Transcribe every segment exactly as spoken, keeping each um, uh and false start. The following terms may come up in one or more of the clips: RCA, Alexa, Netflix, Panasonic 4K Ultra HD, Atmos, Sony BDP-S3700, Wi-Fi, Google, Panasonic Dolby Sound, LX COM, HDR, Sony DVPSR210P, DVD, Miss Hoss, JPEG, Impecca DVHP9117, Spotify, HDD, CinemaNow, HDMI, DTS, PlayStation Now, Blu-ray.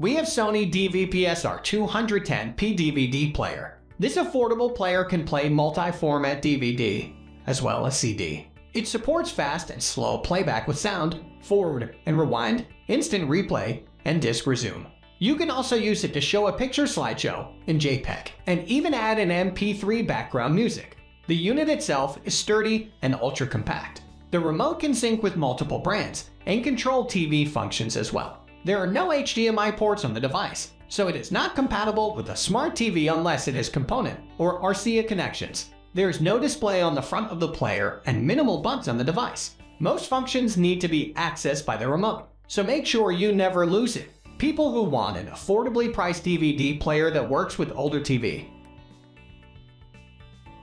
we have Sony D V P S R two ten P D V D player. This affordable player can play multi-format D V D as well as C D. It supports fast and slow playback with sound, forward and rewind, instant replay, and disk resume. You can also use it to show a picture slideshow in JPEG and even add an M P three background music. The unit itself is sturdy and ultra-compact. The remote can sync with multiple brands and control T V functions as well. There are no H D M I ports on the device, so it is not compatible with a smart T V unless it has component or R C A connections. There is no display on the front of the player and minimal buttons on the device. Most functions need to be accessed by the remote, so make sure you never lose it. People who want an affordably priced D V D player that works with older T V.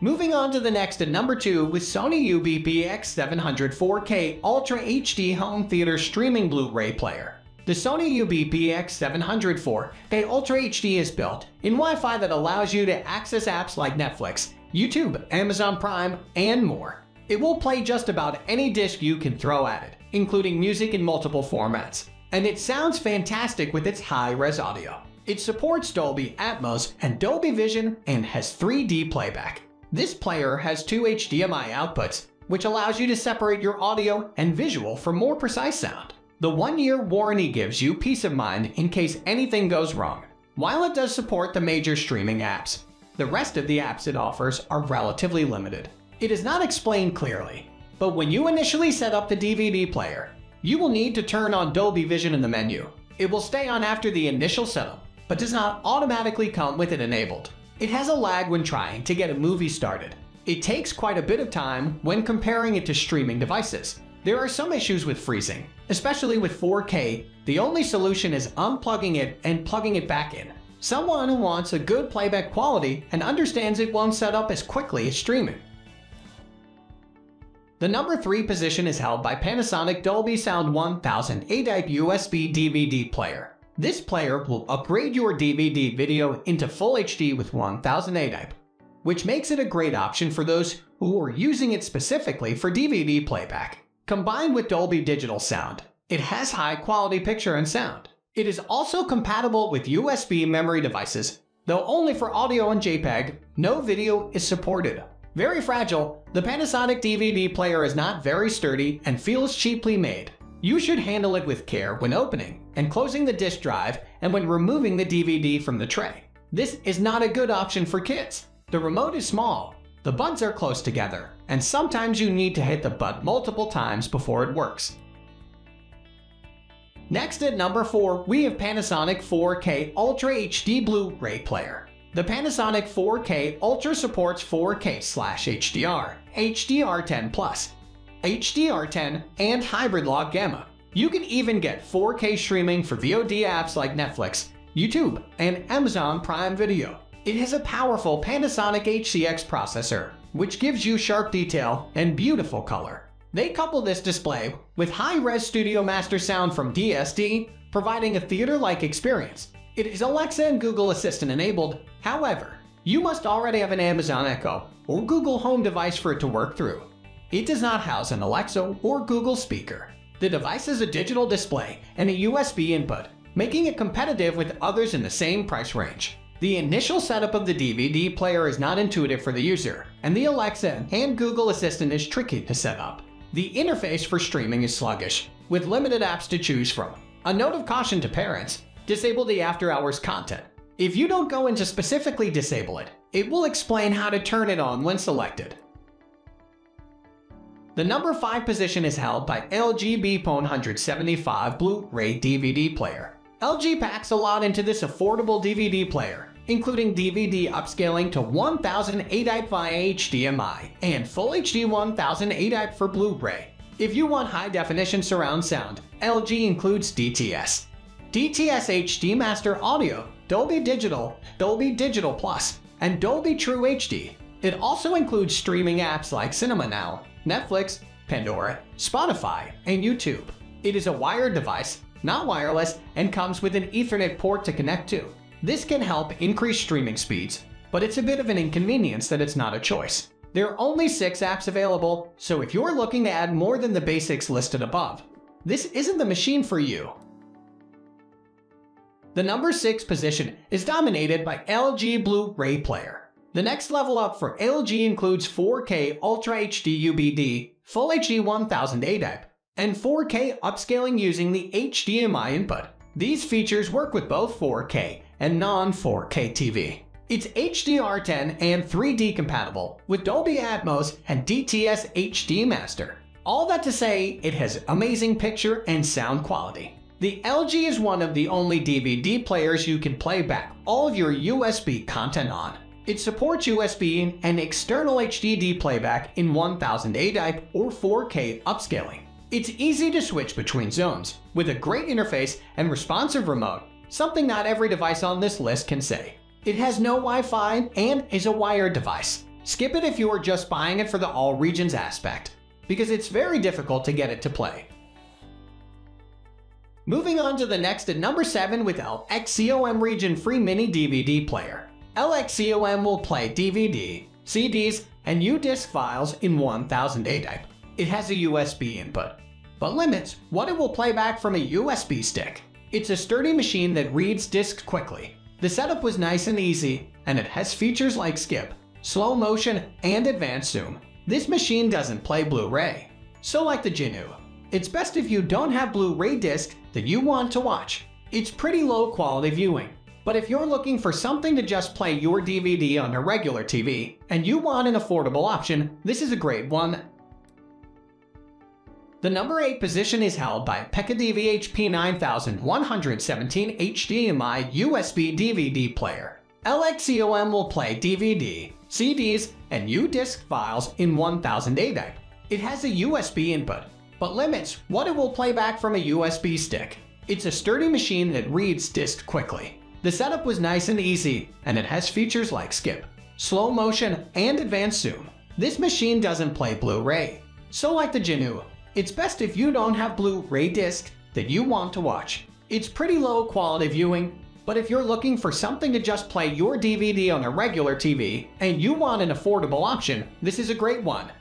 Moving on to the next at number two with Sony U B P X seven hundred four K Ultra H D Home Theater Streaming Blu-ray Player. The Sony U B P X seven hundred four K Ultra H D is built in Wi-Fi that allows you to access apps like Netflix, YouTube, Amazon Prime, and more. It will play just about any disc you can throw at it, including music in multiple formats. And it sounds fantastic with its high-res audio. It supports Dolby Atmos and Dolby Vision and has three D playback. This player has two H D M I outputs, which allows you to separate your audio and visual for more precise sound. The one-year warranty gives you peace of mind in case anything goes wrong. While it does support the major streaming apps, the rest of the apps it offers are relatively limited. It is not explained clearly, but when you initially set up the D V D player, you will need to turn on Dolby Vision in the menu. It will stay on after the initial setup, but does not automatically come with it enabled. It has a lag when trying to get a movie started. It takes quite a bit of time when comparing it to streaming devices. There are some issues with freezing, especially with four K. The only solution is unplugging it and plugging it back in. Someone who wants a good playback quality and understands it won't set up as quickly as streaming. The number three position is held by Panasonic Dolby Sound one thousand A-Type U S B D V D player. This player will upgrade your D V D video into full H D with one thousand A-Type, which makes it a great option for those who are using it specifically for D V D playback. Combined with Dolby Digital Sound, it has high-quality picture and sound. It is also compatible with U S B memory devices, though only for audio and JPEG. No video is supported. Very fragile, the Panasonic D V D player is not very sturdy and feels cheaply made. You should handle it with care when opening and closing the disk drive and when removing the D V D from the tray. This is not a good option for kids. The remote is small, the buttons are close together, and sometimes you need to hit the button multiple times before it works. Next at number four, we have Panasonic four K Ultra H D Blu-ray Player. The Panasonic four K Ultra supports four K slash H D R, H D R ten plus, H D R ten, and hybrid log gamma. You can even get four K streaming for V O D apps like Netflix, YouTube, and Amazon Prime Video. It has a powerful Panasonic H C X processor, which gives you sharp detail and beautiful color. They couple this display with high-res Studio Master sound from D S D, providing a theater-like experience. It is Alexa and Google Assistant enabled. However, you must already have an Amazon Echo or Google Home device for it to work through. It does not house an Alexa or Google speaker. The device has a digital display and a U S B input, making it competitive with others in the same price range. The initial setup of the D V D player is not intuitive for the user, and the Alexa and Google Assistant is tricky to set up. The interface for streaming is sluggish, with limited apps to choose from. A note of caution to parents. Disable the after-hours content. If you don't go in to specifically disable it, it will explain how to turn it on when selected. The number five position is held by L G B one seventy-five Blu-ray D V D player. L G packs a lot into this affordable D V D player, including D V D upscaling to one thousand A-Type via H D M I and Full H D one thousand A-Type for Blu-ray. If you want high-definition surround sound, L G includes D T S. D T S H D Master Audio, Dolby Digital, Dolby Digital Plus, and Dolby True H D. It also includes streaming apps like CinemaNow, Netflix, Pandora, Spotify, and YouTube. It is a wired device, not wireless, and comes with an Ethernet port to connect to. This can help increase streaming speeds, but it's a bit of an inconvenience that it's not a choice. There are only six apps available, so if you're looking to add more than the basics listed above, this isn't the machine for you. The number six position is dominated by L G Blu-ray player. The next level up for L G includes four K Ultra H D U B D, Full H D one thousand eight app, and four K upscaling using the H D M I input. These features work with both four K and non-four K T V. It's H D R ten and three D compatible with Dolby Atmos and D T S H D Master. All that to say, it has amazing picture and sound quality. The L G is one of the only D V D players you can play back all of your U S B content on. It supports U S B and external H D D playback in one thousand eight i or four K upscaling. It's easy to switch between zones, with a great interface and responsive remote, something not every device on this list can say. It has no Wi-Fi and is a wired device. Skip it if you are just buying it for the all regions aspect, because it's very difficult to get it to play. Moving on to the next at number seven with L X COM region free mini D V D player. L X COM will play D V D, C Ds, and U-disc files in one thousand eight i. It has a U S B input, but limits what it will play back from a U S B stick. It's a sturdy machine that reads discs quickly. The setup was nice and easy, and it has features like skip, slow motion, and advanced zoom. This machine doesn't play Blu-ray. So like the G N U, it's best if you don't have Blu-ray discs that you want to watch. It's pretty low quality viewing. But if you're looking for something to just play your D V D on a regular T V, and you want an affordable option, this is a great one. The number eight position is held by Impecca D V H P nine one one seven H D M I U S B D V D player. L X COM will play D V D, C Ds, and U-disc files in one thousand eight i. It has a U S B input, but limits what it will play back from a U S B stick. It's a sturdy machine that reads discs quickly. The setup was nice and easy, and it has features like skip, slow motion, and advanced zoom. This machine doesn't play Blu-ray. So like the G N U, it's best if you don't have Blu-ray discs that you want to watch. It's pretty low quality viewing, but if you're looking for something to just play your D V D on a regular T V and you want an affordable option, this is a great one.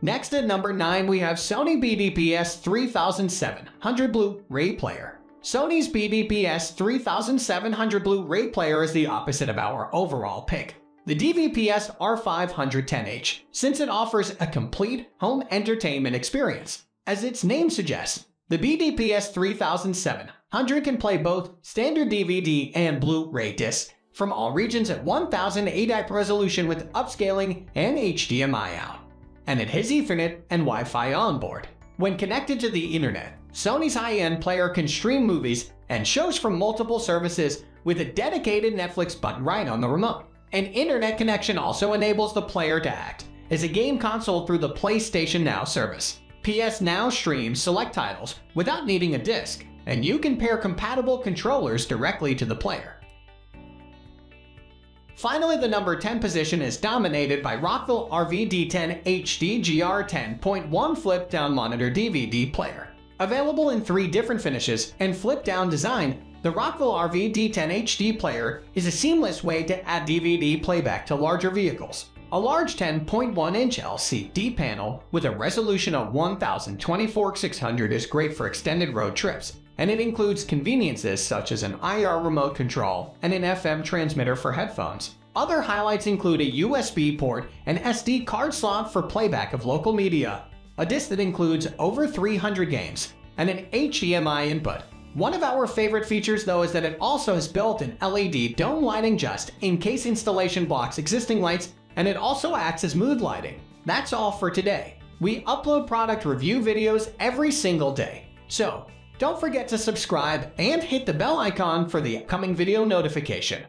Next at number nine, we have Sony B D P S thirty-seven hundred Blu-ray player. Sony's B D P S thirty-seven hundred Blu-ray player is the opposite of our overall pick, the D V P S R five ten H, since it offers a complete home entertainment experience. As its name suggests, the B D P S thirty-seven hundred can play both standard D V D and Blu-ray discs from all regions at one thousand eight i resolution with upscaling and H D M I out, and it has Ethernet and Wi-Fi onboard. When connected to the internet, Sony's high-end player can stream movies and shows from multiple services with a dedicated Netflix button right on the remote. An internet connection also enables the player to act as a game console through the PlayStation Now service. P S Now streams select titles without needing a disc, and you can pair compatible controllers directly to the player. Finally, the number ten position is dominated by Rockville R V D ten H D G R ten point one flip-down monitor D V D player. Available in three different finishes and flip-down design, the Rockville R V D ten H D player is a seamless way to add D V D playback to larger vehicles. A large ten point one inch L C D panel with a resolution of one thousand twenty-four by six hundred is great for extended road trips, and it includes conveniences such as an I R remote control and an F M transmitter for headphones. Other highlights include a U S B port and S D card slot for playback of local media, a disc that includes over three hundred games, and an H D M I input. One of our favorite features, though, is that it also has built-in L E D dome lighting just in case installation blocks existing lights, and it also acts as mood lighting. That's all for today. We upload product review videos every single day, so don't forget to subscribe and hit the bell icon for the upcoming video notification.